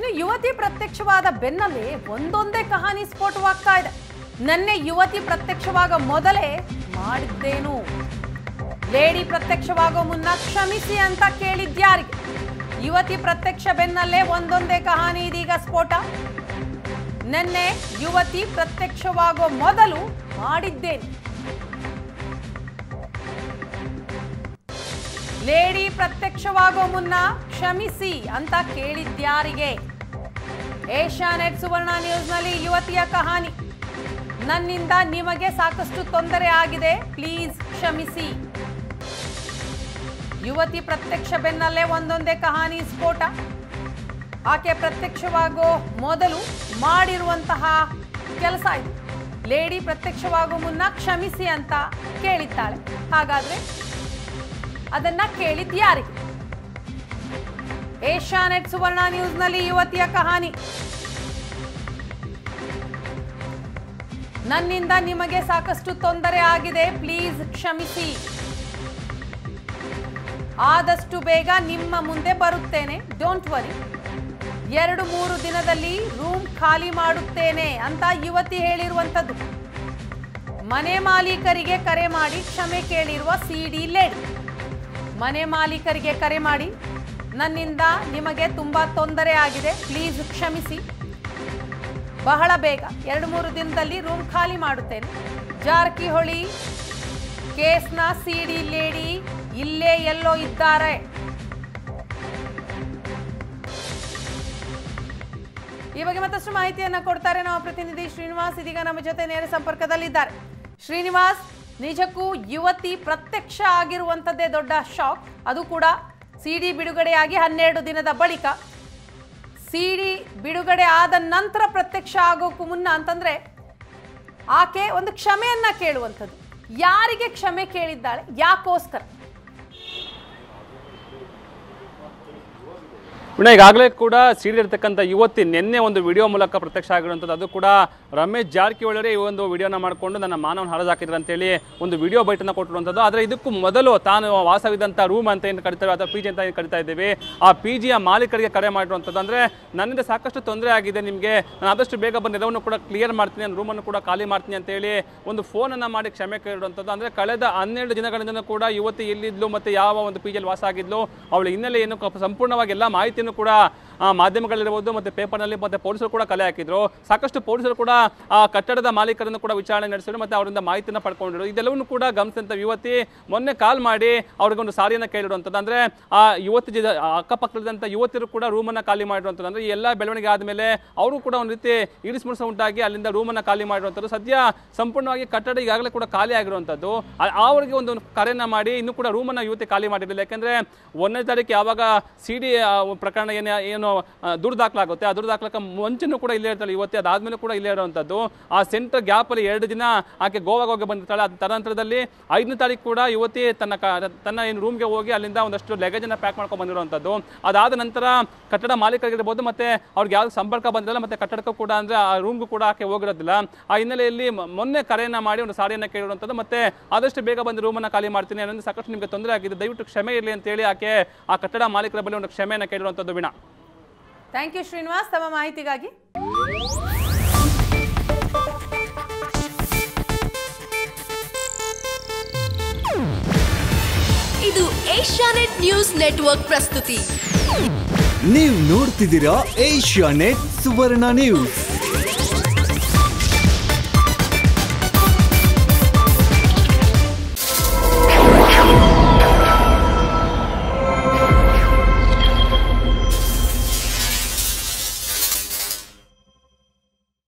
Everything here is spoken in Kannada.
ಇನ್ನು ಯುವತಿ ಪ್ರತ್ಯಕ್ಷವಾದ ಬೆನ್ನಲ್ಲೇ ಒಂದೊಂದೇ ಕಹಾನಿ ಸ್ಫೋಟವಾಗ್ತಾ ಇದೆ. ನನ್ನೆ ಯುವತಿ ಪ್ರತ್ಯಕ್ಷವಾಗ ಮೊದಲೇ ಮಾಡಿದ್ದೇನು, ಲೇಡಿ ಪ್ರತ್ಯಕ್ಷವಾಗೋ ಮುನ್ನ ಕ್ಷಮಿಸಿ ಅಂತ ಕೇಳಿದ್ಯಾರಿಗೆ? ಯುವತಿ ಪ್ರತ್ಯಕ್ಷ ಬೆನ್ನಲ್ಲೇ ಒಂದೊಂದೇ ಕಹಾನಿ ಇದೀಗ ಸ್ಫೋಟ. ನನ್ನೆ ಯುವತಿ ಪ್ರತ್ಯಕ್ಷವಾಗೋ ಮೊದಲು ಮಾಡಿದ್ದೇನೆ, ಲೇಡಿ ಪ್ರತ್ಯಕ್ಷವಾಗೋ ಮುನ್ನ ಕ್ಷಮಿಸಿ ಅಂತ ಕೇಳಿದ್ಯಾರಿಗೆ? ಏಷ್ಯಾನೆಟ್ ಸುವರ್ಣ ನ್ಯೂಸ್ನಲ್ಲಿ ಯುವತಿಯ ಕಹಾನಿ. ನನ್ನಿಂದ ನಿಮಗೆ ಸಾಕಷ್ಟು ತೊಂದರೆ ಆಗಿದೆ, ಪ್ಲೀಸ್ ಕ್ಷಮಿಸಿ. ಯುವತಿ ಪ್ರತ್ಯಕ್ಷ ಬೆನ್ನಲ್ಲೇ ಒಂದೊಂದೇ ಕಹಾನಿ ಸ್ಫೋಟ. ಆಕೆ ಪ್ರತ್ಯಕ್ಷವಾಗೋ ಮೊದಲು ಮಾಡಿರುವಂತಹ ಕೆಲಸ ಇದು. ಲೇಡಿ ಪ್ರತ್ಯಕ್ಷವಾಗೋ ಮುನ್ನ ಕ್ಷಮಿಸಿ ಅಂತ ಕೇಳಿದ್ದಾಳೆ, ಹಾಗಾದ್ರೆ ಅದನ್ನ ಕೇಳಿದ್ಯಾರಿಗೆ? ಏಷ್ಯಾನೆಟ್ ಸುವರ್ಣ ನ್ಯೂಸ್ನಲ್ಲಿ ಯುವತಿಯ ಕಹಾನಿ. ನನ್ನಿಂದ ನಿಮಗೆ ಸಾಕಷ್ಟು ತೊಂದರೆ ಆಗಿದೆ, ಪ್ಲೀಸ್ ಕ್ಷಮಿಸಿ. ಆದಷ್ಟು ಬೇಗ ನಿಮ್ಮ ಮುಂದೆ ಬರುತ್ತೇನೆ, ಡೋಂಟ್ ವರಿ. 2-3 ದಿನದಲ್ಲಿ ರೂಮ್ ಖಾಲಿ ಮಾಡುತ್ತೇನೆ ಅಂತ ಯುವತಿ ಹೇಳಿರುವಂಥದ್ದು. ಮನೆ ಮಾಲೀಕರಿಗೆ ಕರೆ ಮಾಡಿ ಕ್ಷಮೆ ಕೇಳಿರುವ ಸಿಡಿ ಲೇಡಿ. ಮನೆ ಮಾಲೀಕರಿಗೆ ಕರೆ ಮಾಡಿ, ನನ್ನಿಂದ ನಿಮಗೆ ತುಂಬ ತೊಂದರೆ ಆಗಿದೆ, ಪ್ಲೀಸ್ ಕ್ಷಮಿಸಿ. ಬಹಳ ಬೇಗ 2-3 ದಿನದಲ್ಲಿ ರೂಮ್ ಖಾಲಿ ಮಾಡುತ್ತೇನೆ. ಜಾರಕಿಹೊಳಿ ಕೇಸ್ನ ಸಿಡಿ ಲೇಡಿ ಇಲ್ಲೇ ಎಲ್ಲೋ ಇದ್ದಾರೆ. ಈ ಬಗ್ಗೆ ಮತ್ತಷ್ಟು ಮಾಹಿತಿಯನ್ನ ಕೊಡ್ತಾರೆ ನಮ್ಮ ಪ್ರತಿನಿಧಿ ಶ್ರೀನಿವಾಸ್. ಇದೀಗ ನಮ್ಮ ಜೊತೆ ನೇರ ಸಂಪರ್ಕದಲ್ಲಿದ್ದಾರೆ. ಶ್ರೀನಿವಾಸ್, ನಿಜಕ್ಕೂ ಯುವತಿ ಪ್ರತ್ಯಕ್ಷ ಆಗಿರುವಂಥದ್ದೇ ದೊಡ್ಡ ಶಾಕ್. ಅದು ಕೂಡ ಸಿಡಿ ಬಿಡುಗಡೆಯಾಗಿ 12 ದಿನದ ಬಳಿಕ. ಸಿಡಿ ಬಿಡುಗಡೆ ಆದ ನಂತರ ಪ್ರತ್ಯಕ್ಷ ಆಗೋಕ್ಕೂ ಮುನ್ನ ಅಂತಂದ್ರೆ ಆಕೆ ಒಂದು ಕ್ಷಮೆಯನ್ನ ಕೇಳುವಂಥದ್ದು. ಯಾರಿಗೆ ಕ್ಷಮೆ ಕೇಳಿದ್ದಾಳೆ, ಯಾಕೋಸ್ಕರ? ಈಗಾಗಲೇ ಕೂಡ ಸಿಡಿರ್ತಕ್ಕಂಥ ಯುವತಿ ನಿನ್ನೆ ಒಂದು ವಿಡಿಯೋ ಮೂಲಕ ಪ್ರತ್ಯಕ್ಷ ಆಗಿರುವಂಥದ್ದು. ಅದು ಕೂಡ ರಮೇಶ್ ಜಾರಕಿಹೊಳಿ ಅವರೇ ಈ ಒಂದು ವಿಡಿಯೋನ ಮಾಡಿಕೊಂಡು ನನ್ನ ಮಾನವನ ಹರದು ಹಾಕಿದ್ರು ಅಂತೇಳಿ ಒಂದು ವಿಡಿಯೋ ಬೈಟನ್ನು ಕೊಟ್ಟಿರುವಂಥದ್ದು. ಆದರೆ ಇದಕ್ಕೂ ಮೊದಲು ತಾನು ವಾಸವಿದ್ದಂಥ ರೂಮ್ ಅಂತ ಏನು ಕರಿತಾರೆ ಅಥವಾ ಪಿ ಜಿ ಅಂತ ಏನು ಕರಿತಾ ಇದ್ದೀವಿ, ಆ ಪಿ ಜಿಯ ಮಾಲೀಕರಿಗೆ ಕರೆ ಮಾಡಿರುವಂಥದ್ದು. ಅಂದರೆ ನನ್ನಿಂದ ಸಾಕಷ್ಟು ತೊಂದರೆ ಆಗಿದೆ, ನಿಮಗೆ ನಾನು ಆದಷ್ಟು ಬೇಗ ಬಂದು ಎಲ್ಲವನ್ನು ಕೂಡ ಕ್ಲಿಯರ್ ಮಾಡ್ತೀನಿ, ನನ್ನ ರೂಮನ್ನು ಕೂಡ ಖಾಲಿ ಮಾಡ್ತೀನಿ ಅಂತೇಳಿ ಒಂದು ಫೋನನ್ನು ಮಾಡಿ ಕ್ಷಮೆ ಕೇಳಿರುವಂಥದ್ದು. ಅಂದರೆ ಕಳೆದ 12 ದಿನಗಳಿಂದ ಕೂಡ ಯುವತಿ ಎಲ್ಲಿದ್ಲು ಮತ್ತು ಯಾವ ಒಂದು ಪಿ ಜಿಯಲ್ಲಿ ವಾಸ ಆಗಿದ್ಲು, ಅವಳ ಹಿನ್ನೆಲೆ ಏನು ಸಂಪೂರ್ಣವಾಗಿ ಎಲ್ಲ ಮಾಹಿತಿಯನ್ನು ಕೂಡ ಮಾಧ್ಯಮಗಳಿರ್ಬೋದು ಮತ್ತು ಪೇಪರ್ನಲ್ಲಿ ಮತ್ತು ಪೊಲೀಸರು ಕೂಡ ಕಲೆ ಹಾಕಿದ್ರು. ಸಾಕಷ್ಟು ಪೊಲೀಸರು ಕೂಡ ಆ ಕಟ್ಟಡದ ಮಾಲೀಕರನ್ನು ಕೂಡ ವಿಚಾರಣೆ ನಡೆಸಿದ್ರು ಮತ್ತು ಅವರಿಂದ ಮಾಹಿತಿಯನ್ನು ಪಡ್ಕೊಂಡಿದ್ರು. ಇದೆಲ್ಲವನ್ನೂ ಕೂಡ ಗಮನಿಸಿದಂಥ ಯುವತಿ ಮೊನ್ನೆ ಕಾಲ್ ಮಾಡಿ ಅವ್ರಿಗೊಂದು ಸಾರಿಯನ್ನು ಕೇಳಿರುವಂಥದ್ದು. ಅಂದರೆ ಆ ಯುವತಿ ಅಕ್ಕಪಕ್ಕದಂಥ ಯುವತಿಯರು ಕೂಡ ರೂಮನ್ನು ಖಾಲಿ ಮಾಡಿರುವಂಥದ್ದು. ಅಂದರೆ ಎಲ್ಲ ಬೆಳವಣಿಗೆ ಆದಮೇಲೆ ಅವರು ಕೂಡ ಒಂದು ರೀತಿ ಇಡಿಸ್ಮುಡಿಸ ಉಂಟಾಗಿ ಅಲ್ಲಿಂದ ರೂಮನ್ನು ಖಾಲಿ ಮಾಡಿರುವಂಥದ್ದು. ಸದ್ಯ ಸಂಪೂರ್ಣವಾಗಿ ಕಟ್ಟಡ ಈಗಾಗಲೇ ಕೂಡ ಖಾಲಿ ಆಗಿರುವಂಥದ್ದು. ಅವರಿಗೆ ಒಂದು ಕರೆಯನ್ನು ಮಾಡಿ ಇನ್ನೂ ಕೂಡ ರೂಮನ್ನು ಯುವತಿ ಖಾಲಿ ಮಾಡಿರಲಿಲ್ಲ. ಯಾಕೆಂದರೆ 1ನೇ ತಾರೀಕು ಯಾವಾಗ ಸಿ ಡಿ ಪ್ರಕರಣ ಏನು ದೂರು ದಾಖಲಾಗುತ್ತೆ, ಆ ದೂರು ದಾಖಲಾಕ ಮುಂಚೆನೂ ಕೂಡ ಇಲ್ಲೇ ಇರ್ತಾಳೆ ಯುವತಿ. ಅದಾದ್ಮೇಲೆ ಕೂಡ ಇಲ್ಲೇ ಇರುವಂಥದ್ದು. ಆ ಸೆಂಟರ್ ಗ್ಯಾಪಲ್ಲಿ 2 ದಿನ ಆಕೆ ಗೋವಾಗೆ ಹೋಗಿ ಬಂದಿರ್ತಾಳೆ. ಅದ ತನಂತರದಲ್ಲಿ 5ನೇ ತಾರೀಕು ಕೂಡ ಯುವತಿ ತನ್ನ ಏನು ರೂಮ್ಗೆ ಹೋಗಿ ಅಲ್ಲಿಂದ ಒಂದಷ್ಟು ಲಗೇಜನ್ನು ಪ್ಯಾಕ್ ಮಾಡ್ಕೊಂಡು ಬಂದಿರುವಂಥದ್ದು. ಅದಾದ ನಂತರ ಕಟ್ಟಡ ಮಾಲೀಕರಿಗಿರ್ಬೋದು ಮತ್ತು ಅವ್ರಿಗೆ ಯಾವ್ದು ಸಂಪರ್ಕ ಬಂದಿರಲ್ಲ ಮತ್ತು ಕಟ್ಟಡಕ್ಕೂ ಕೂಡ ಅಂದರೆ ಆ ರೂಮ್ಗೂ ಕೂಡ ಆಕೆ ಹೋಗಿರೋದಿಲ್ಲ. ಆ ಹಿನ್ನೆಲೆಯಲ್ಲಿ ಮೊನ್ನೆ ಕರೆಯನ್ನು ಮಾಡಿ ಒಂದು ಸಾರಿಯನ್ನು ಕೇಳಿರುವಂಥದ್ದು ಮತ್ತು ಆದಷ್ಟು ಬೇಗ ಬಂದು ರೂಮನ್ನು ಖಾಲಿ ಮಾಡ್ತೀನಿ, ಅದರಿಂದ ಸಾಕಷ್ಟು ನಿಮಗೆ ತೊಂದರೆ ಆಗಿದೆ, ದಯವಿಟ್ಟು ಕ್ಷಮೆ ಇರಲಿ ಅಂತೇಳಿ ಆಕೆ ಆ ಕಟ್ಟಡ ಮಾಲೀಕರ ಬಳಿ ಒಂದು ಕ್ಷಮೆಯನ್ನು ಕೇಳಿರುವಂಥದ್ದು. ವೀಣಾ, ಥ್ಯಾಂಕ್ ಯು ಶ್ರೀನಿವಾಸ್ ತಮ್ಮ ಮಾಹಿತಿಗಾಗಿ. ಇದು ಏಷ್ಯಾನೆಟ್ ನ್ಯೂಸ್ ನೆಟ್ವರ್ಕ್ ಪ್ರಸ್ತುತಿ. ನೀವು ನೋಡ್ತಿದ್ದೀರಾ ಏಷ್ಯಾನೆಟ್ ಸುವರ್ಣ ನ್ಯೂಸ್.